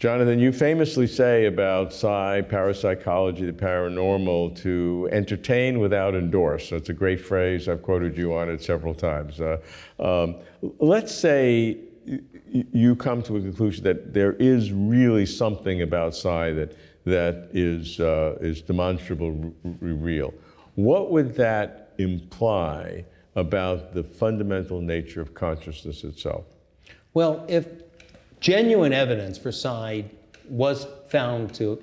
Jonathan, you famously say about psi, parapsychology, the paranormal, to entertain without endorse. That's a great phrase. I've quoted you on it several times. Let's say you come to a conclusion that there is really something about psi that is demonstrably real. What would that imply about the fundamental nature of consciousness itself? Well, if genuine evidence for psi was found to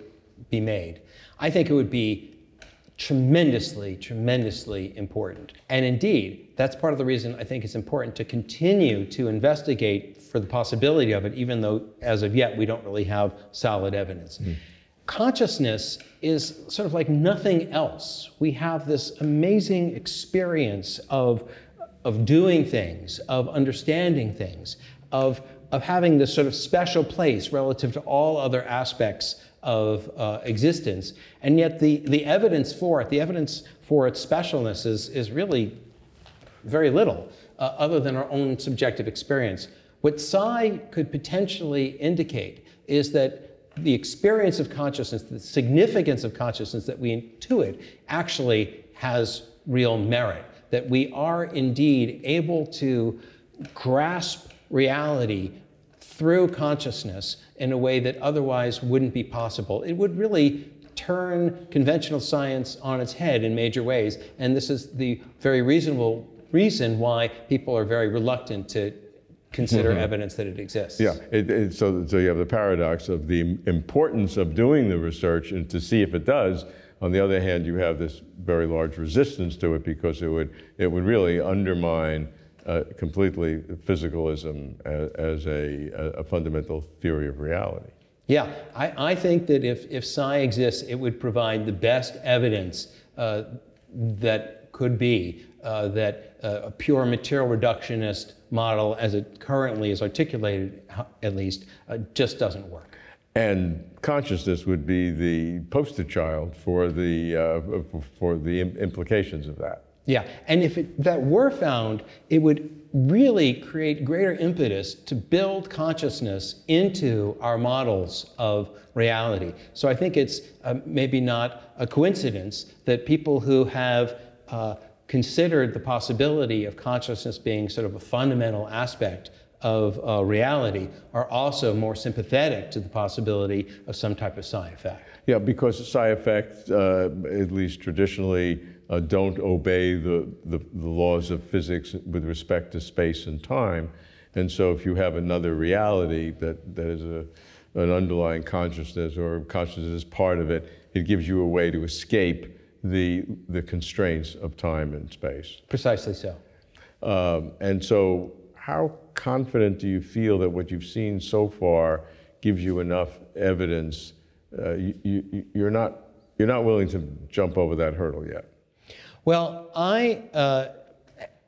be made, I think it would be tremendously, tremendously important. And indeed, that's part of the reason I think it's important to continue to investigate for the possibility of it, even though as of yet we don't really have solid evidence. Mm-hmm. Consciousness is sort of like nothing else. We have this amazing experience of doing things, of understanding things, of having this sort of special place relative to all other aspects of existence. And yet the evidence for it, the evidence for its specialness is really very little other than our own subjective experience. What psi could potentially indicate is that the experience of consciousness, the significance of consciousness that we intuit actually has real merit, that we are indeed able to grasp reality through consciousness in a way that otherwise wouldn't be possible. It would really turn conventional science on its head in major ways, and this is the very reasonable reason why people are very reluctant to consider mm-hmm. evidence that it exists. Yeah, so you have the paradox of the importance of doing the research and to see if it does. On the other hand, you have this very large resistance to it because it would really undermine completely physicalism as a fundamental theory of reality. Yeah, I think that if psi exists, it would provide the best evidence that could be that a pure material reductionist model, as it currently is articulated, at least, just doesn't work. And consciousness would be the poster child for the implications of that. Yeah, and if that were found, it would really create greater impetus to build consciousness into our models of reality. So I think it's maybe not a coincidence that people who have considered the possibility of consciousness being sort of a fundamental aspect of reality are also more sympathetic to the possibility of some type of psi effect. Yeah, because psi effects, at least traditionally, don't obey the laws of physics with respect to space and time. And so if you have another reality that is an underlying consciousness, or consciousness is part of it, it gives you a way to escape the constraints of time and space. Precisely so. And so how confident do you feel that what you've seen so far gives you enough evidence? You're not willing to jump over that hurdle yet. Well, I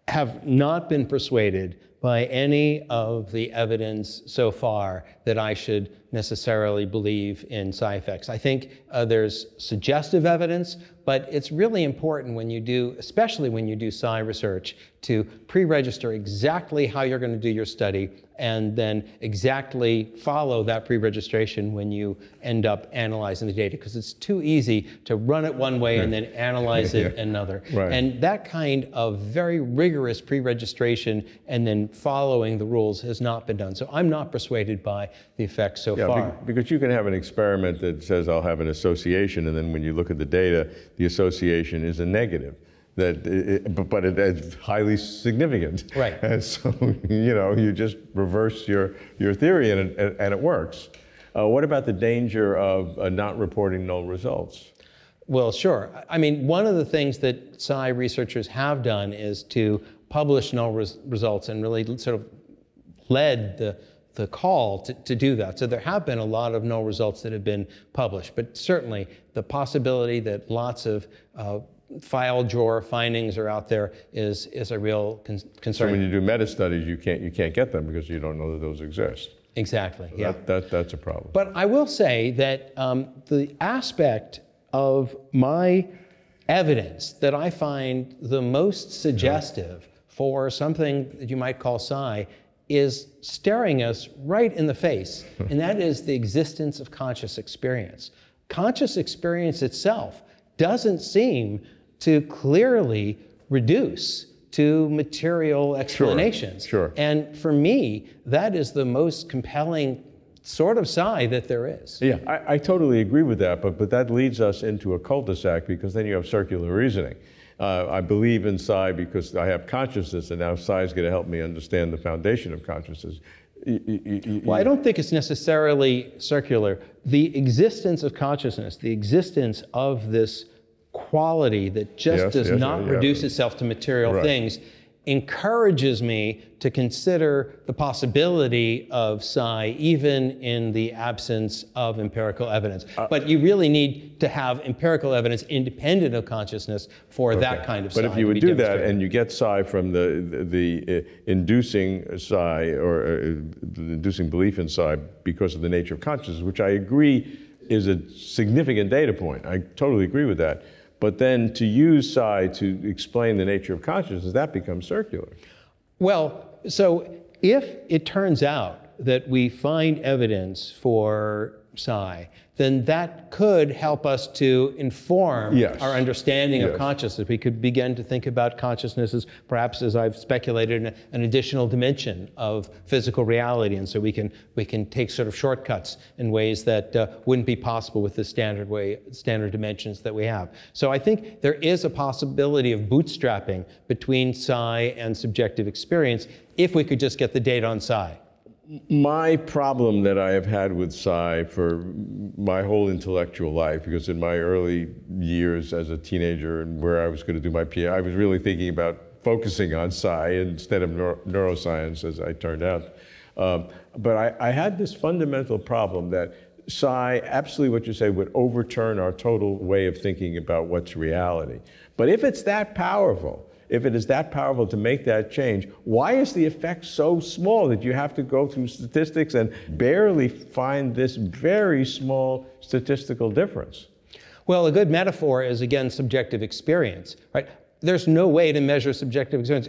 have not been persuaded by any of the evidence so far that I should necessarily believe in psi effects. I think there's suggestive evidence, but it's really important when you do, especially when you do psi research, to pre-register exactly how you're going to do your study and then exactly follow that pre-registration when you end up analyzing the data, because it's too easy to run it one way and then analyze it another. Right. And that kind of very rigorous pre-registration and then following the rules has not been done. So I'm not persuaded by the effects so far. Because you can have an experiment that says I'll have an association, and then when you look at the data, the association is a negative. But it's highly significant. Right. And so, you know, you just reverse your theory and it works. What about the danger of not reporting null results? Well, sure. I mean, one of the things that psi researchers have done is to publish null results and really sort of led the call to do that. So there have been a lot of null results that have been published, but certainly the possibility that lots of file drawer findings are out there is a real concern. So when you do meta studies, you can't get them because you don't know that those exist. Exactly. Yeah. That's a problem. But I will say that the aspect of my evidence that I find the most suggestive for something that you might call psi is staring us right in the face, and that is the existence of conscious experience. Conscious experience itself doesn't seem to clearly reduce to material explanations. Sure, sure. And for me, that is the most compelling sort of sigh that there is. Yeah, I totally agree with that, but that leads us into a cul-de-sac, because then you have circular reasoning. I believe in psi because I have consciousness, and now psi is going to help me understand the foundation of consciousness. Well, I don't think it's necessarily circular. The existence of consciousness, the existence of this quality that just does not reduce itself to material things, encourages me to consider the possibility of psi even in the absence of empirical evidence. But you really need to have empirical evidence independent of consciousness for that kind of psi. But if you would do that and you get psi from the inducing psi, or the inducing belief in psi because of the nature of consciousness, which I agree is a significant data point. I totally agree with that. But then to use psi to explain the nature of consciousness, that becomes circular. Well, so if it turns out that we find evidence for psi, then that could help us to inform our understanding of consciousness. We could begin to think about consciousness as perhaps, as I've speculated, an additional dimension of physical reality, and so we can take sort of shortcuts in ways that wouldn't be possible with the standard dimensions that we have. So I think there is a possibility of bootstrapping between psi and subjective experience if we could just get the data on psi. My problem that I have had with psi for my whole intellectual life, because in my early years as a teenager and where I was going to do my PhD, I was really thinking about focusing on psi instead of neuroscience, as I turned out. But I had this fundamental problem that psi, absolutely what you say, would overturn our total way of thinking about what's reality. But if it's that powerful, if it is that powerful to make that change, why is the effect so small that you have to go through statistics and barely find this very small statistical difference? Well, a good metaphor is, again, subjective experience, right? There's no way to measure subjective experience.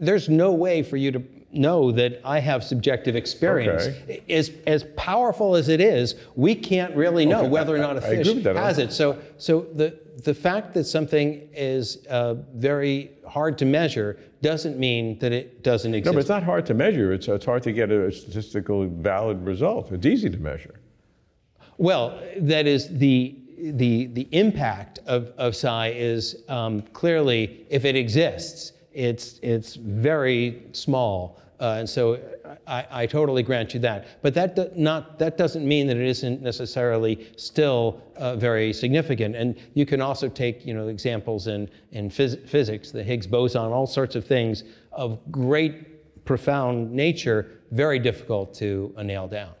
There's no way for you to know that I have subjective experience. Okay. As powerful as it is, we can't really know whether or not a fish has it. So the fact that something is very hard to measure doesn't mean that it doesn't exist. No, but it's not hard to measure. It's hard to get a statistical valid result. It's easy to measure. Well, that is the impact of psi is clearly, if it exists, it's very small, and so I totally grant you that. But that doesn't mean that it isn't necessarily still very significant. And you can also take examples in physics, the Higgs boson, all sorts of things of great, profound nature, very difficult to nail down.